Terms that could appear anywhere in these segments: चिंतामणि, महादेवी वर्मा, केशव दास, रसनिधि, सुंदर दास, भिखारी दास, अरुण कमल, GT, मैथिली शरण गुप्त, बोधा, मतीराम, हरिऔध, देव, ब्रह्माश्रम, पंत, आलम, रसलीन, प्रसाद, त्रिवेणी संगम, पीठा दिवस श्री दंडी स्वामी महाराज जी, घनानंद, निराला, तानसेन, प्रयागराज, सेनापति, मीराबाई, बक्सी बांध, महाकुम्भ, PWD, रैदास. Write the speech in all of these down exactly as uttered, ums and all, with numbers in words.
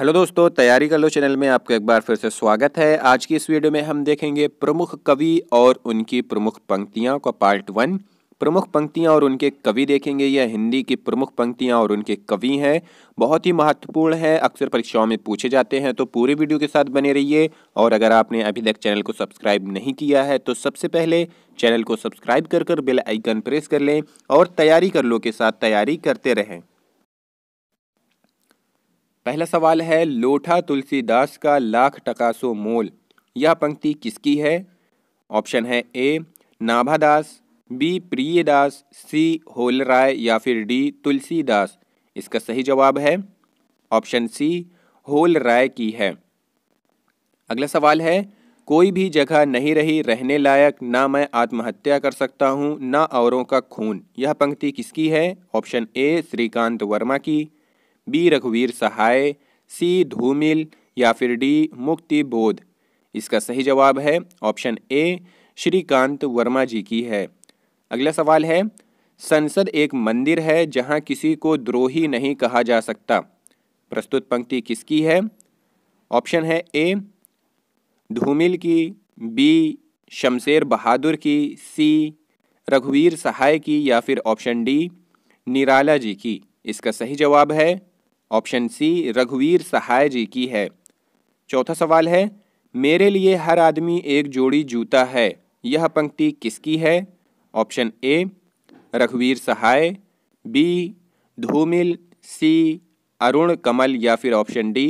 Hello दोस्तों, तैयारी कर लो चैनल में आपका एक बार फिर से स्वागत है। आज की इस वीडियो में हम देखेंगे प्रमुख कवि और उनकी प्रमुख पंक्तियां का पार्ट वन। प्रमुख पंक्तियां और उनके कवि देखेंगे। यह हिंदी की प्रमुख पंक्तियां और उनके कवि हैं, बहुत ही महत्वपूर्ण है, अक्सर परीक्षाओं में पूछे जाते हैं। तो पूरी वीडियो के साथ बने रहिए। और अगर आपने अभी तक चैनल को सब्सक्राइब नहीं किया है तो सबसे पहले चैनल को सब्सक्राइब कर कर बेल आइकन प्रेस कर लें और तैयारी कर लो के साथ तैयारी करते रहें। पहला सवाल है, लोठा तुलसीदास का लाख टकासो मोल। यह पंक्ति किसकी है? ऑप्शन है A Nabhadas, B Priyadas, C whole राय या फिर डी तुलसीदास। इसका सही जवाब है ऑप्शन सी होल राय की है। अगला सवाल है, कोई भी जगह नहीं रही रहने लायक, ना मैं आत्महत्या कर सकता हूँ ना औरों का खून। यह पंक्ति किसकी है? ऑप्शन ए श्रीकांत वर्मा की, बी रघुवीर सहाय, सी धूमिल या फिर डी मुक्तिबोध। इसका सही जवाब है ऑप्शन ए श्रीकांत वर्मा जी की है। अगला सवाल है, संसद एक मंदिर है जहां किसी को द्रोही नहीं कहा जा सकता। प्रस्तुत पंक्ति किसकी है? ऑप्शन है ए धूमिल की, बी शमशेर बहादुर की, सी रघुवीर सहाय की या फिर ऑप्शन डी निराला जी की। इसका सही जवाब है ऑप्शन सी रघुवीर सहाय जी की है। चौथा सवाल है, मेरे लिए हर आदमी एक जोड़ी जूता है। यह पंक्ति किसकी है? ऑप्शन ए रघुवीर सहाय, बी धूमिल, सी अरुण कमल या फिर ऑप्शन डी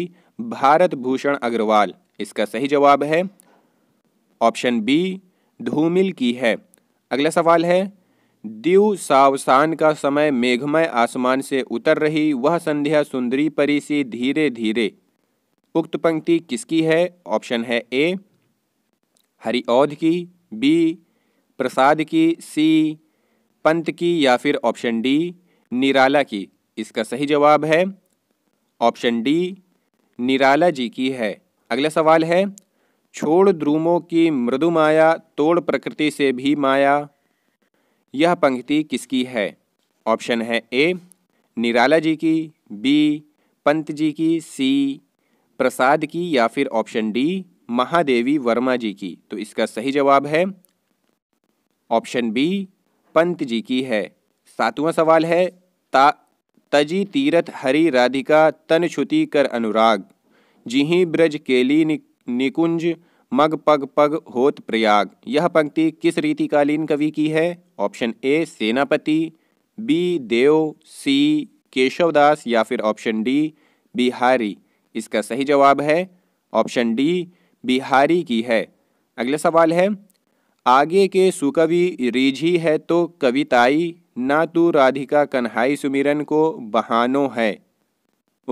भारत भूषण अग्रवाल। इसका सही जवाब है ऑप्शन बी धूमिल की है। अगला सवाल है, दीव सावसान का समय मेघमय आसमान से उतर रही, वह संध्या सुंदरी परी सी धीरे धीरे। उक्त पंक्ति किसकी है? ऑप्शन है ए हरिऔध की, बी प्रसाद की, सी पंत की या फिर ऑप्शन डी निराला की। इसका सही जवाब है ऑप्शन डी निराला जी की है। अगला सवाल है, छोड़ द्रुमों की मृदु माया, तोड़ प्रकृति से भी माया। यह पंक्ति किसकी है? ऑप्शन है ए निराला जी की, बी पंत जी की, सी प्रसाद की या फिर ऑप्शन डी महादेवी वर्मा जी की। तो इसका सही जवाब है ऑप्शन बी पंत जी की है। सातवां सवाल है, ता तजी तीरथ हरि राधिका, तन छुति कर अनुराग, जिही ब्रज केली नि, निकुंज, मग पग पग होत प्रयाग। यह पंक्ति किस रीतिकालीन कवि की है? ऑप्शन ए सेनापति, बी देव, सी केशव दास या फिर ऑप्शन डी बिहारी। इसका सही जवाब है ऑप्शन डी बिहारी की है। अगला सवाल है, आगे के सुकवि रीझी है तो कविताई, ना तू राधिका कन्हाई सुमिरन को बहानो है।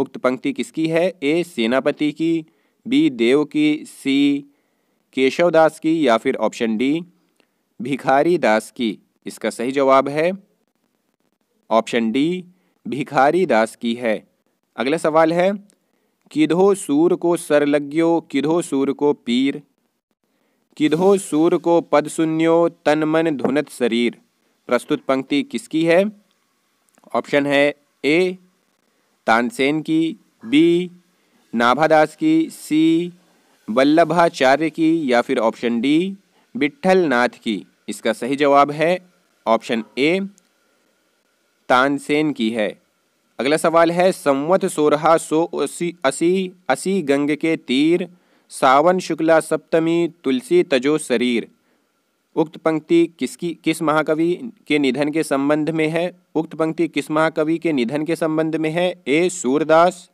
उक्त पंक्ति किसकी है? ए सेनापति की, बी देव की, सी केशव दास की या फिर ऑप्शन डी भिखारी दास की। इसका सही जवाब है ऑप्शन डी भिखारी दास की है। अगला सवाल है, किधो सूर को सर लग्यो, किधो सूर को पीर, किधो सूर को पद सुन्यो, तन मन धुनत शरीर। प्रस्तुत पंक्ति किसकी है? ऑप्शन है ए तानसेन की, बी नाभादास की, सी वल्लभाचार्य की या फिर ऑप्शन डी विट्ठलनाथ की। इसका सही जवाब है ऑप्शन ए तानसेन की है। अगला सवाल है, संवत सोरहा सो असी असी असी गंग के तीर, सावन शुक्ला सप्तमी तुलसी तजो शरीर। उक्त पंक्ति किसकी किस महाकवि के निधन के संबंध में है? उक्त पंक्ति किस महाकवि के निधन के संबंध में है? A Surdas,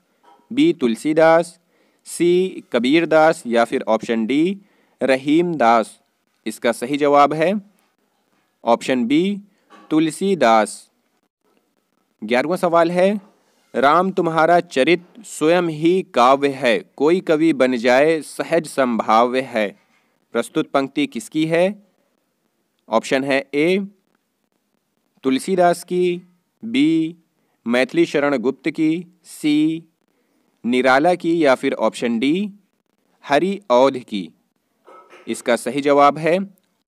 B Tulsidas, C Kabir Das या फिर ऑप्शन डी रहीम दास। इसका सही जवाब है ऑप्शन बी तुलसीदास। ग्यारहवां सवाल है, राम तुम्हारा चरित स्वयं ही काव्य है, कोई कवि बन जाए सहज संभाव्य है। प्रस्तुत पंक्ति किसकी है? ऑप्शन है ए तुलसीदास की, बी मैथिली शरण गुप्त की, सी निराला की या फिर ऑप्शन डी हरिऔध की। इसका सही जवाब है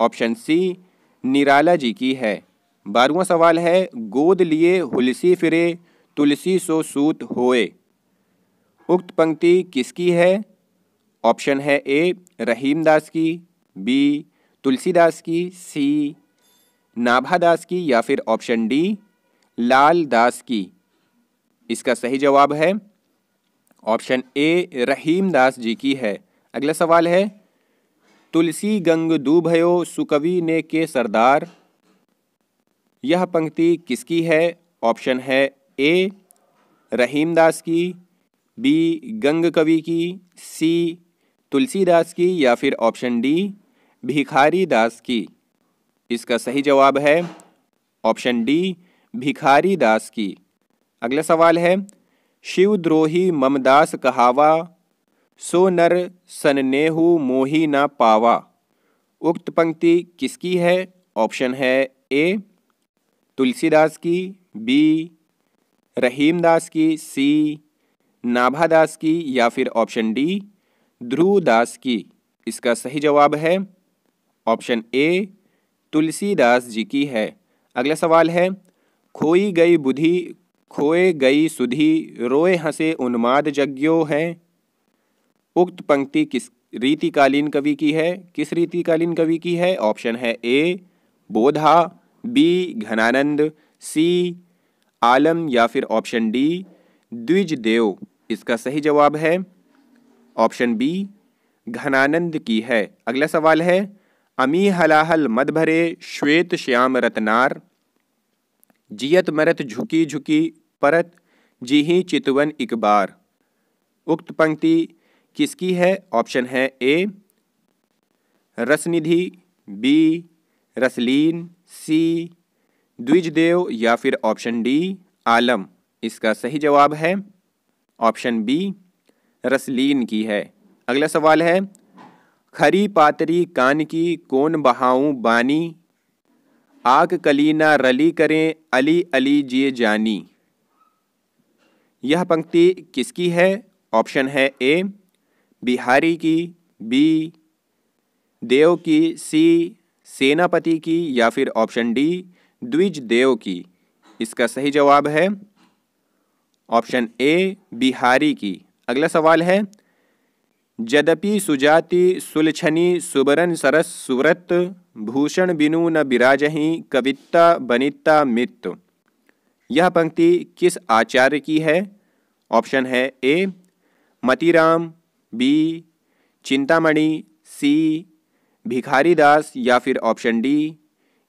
ऑप्शन सी निराला जी की है। बारहवां सवाल है, गोद लिए हुलसी फिरे, तुलसी सो सूत होए। उक्त पंक्ति किसकी है? ऑप्शन है ए रहीम दास की, बी तुलसीदास की, सी नाभादास की या फिर ऑप्शन डी लाल दास की। इसका सही जवाब है ऑप्शन ए रहीम दास जी की है। अगला सवाल है तुलसी गंग दू भयो सुकवि ने के सरदार, यह पंक्ति किसकी है? ऑप्शन है ए रहीम दास की, बी गंग कवि की, सी तुलसीदास की या फिर ऑप्शन डी भिखारी दास की। इसका सही जवाब है ऑप्शन डी भिखारी दास की। अगला सवाल है शिवद्रोही ममदास कहावा सो नर सननेहु मोही ना पावा, उक्त पंक्ति किसकी है? ऑप्शन है ए तुलसीदास की, बी रहीम दास की, सी नाभादास की या फिर ऑप्शन डी ध्रुव दास की। इसका सही जवाब है ऑप्शन ए तुलसीदास जी की है। अगला सवाल है खोई गई बुद्धि खोए गई सुधी रोए हंसे उन्माद जग्यो हैं, उक्त पंक्ति किस रीतिकालीन कवि की है? किस रीतिकालीन कवि की है? ऑप्शन है ए बोधा, बी घनानंद, सी आलम या फिर ऑप्शन डी द्विज देव। इसका सही जवाब है ऑप्शन बी घनानंद की है। अगला सवाल है अमी हलाहल मद भरे श्वेत श्याम रतनार जियत मरत झुकी झुकी परत जीही चितवन इकबार, उक्त पंक्ति किसकी है? ऑप्शन है ए रसनिधि, बी रसलीन, सी द्विज देव या फिर ऑप्शन डी आलम। इसका सही जवाब है ऑप्शन बी रसलीन की है। अगला सवाल है खरी पातरी कान की कोन बहाऊं बानी आक कलीना रली करें अली अली जिए जानी, यह पंक्ति किसकी है? ऑप्शन है ए बिहारी की, बी देव की, सी सेनापति की या फिर ऑप्शन डी द्विज देव की। इसका सही जवाब है ऑप्शन ए बिहारी की। अगला सवाल है यद्यपि सुजाति सुलछनी सुबरन सरस सुव्रत भूषण बिनु न बिराजही कविता बनिता मित, यह पंक्ति किस आचार्य की है? ऑप्शन है A मतीराम, B चिंतामणि, C भिखारी दास या फिर ऑप्शन डी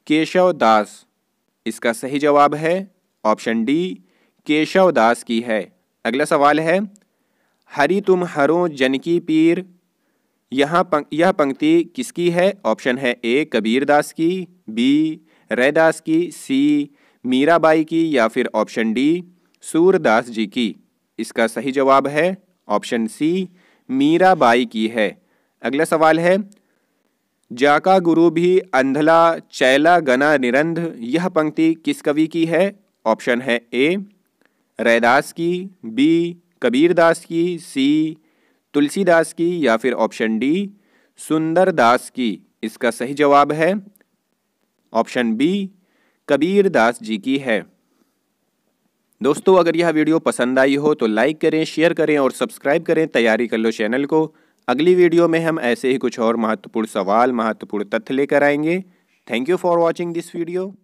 केशव दास। इसका सही जवाब है ऑप्शन डी केशव दास की है। अगला सवाल है हरि तुम हरो जन की पीर, यहाँ पंक, यह पंक्ति किसकी है? ऑप्शन है ए कबीर दास की, बी रैदास की, सी मीराबाई की या फिर ऑप्शन डी सूरदास जी की। इसका सही जवाब है ऑप्शन सी मीराबाई की है। अगला सवाल है जाका गुरु भी अंधला चैला गना निरंध, यह पंक्ति किस कवि की है? ऑप्शन है ए रैदास की, बी कबीर दास की, सी तुलसीदास की या फिर ऑप्शन डी सुंदर दास की। इसका सही जवाब है ऑप्शन बी कबीर दास जी की है। दोस्तों, अगर यह वीडियो पसंद आई हो तो लाइक करें, शेयर करें और सब्सक्राइब करें। तैयारी कर लो चैनल को। अगली वीडियो में हम ऐसे ही कुछ और महत्वपूर्ण सवाल, महत्वपूर्ण तथ्य लेकर आएंगे। Thank you for watching this video.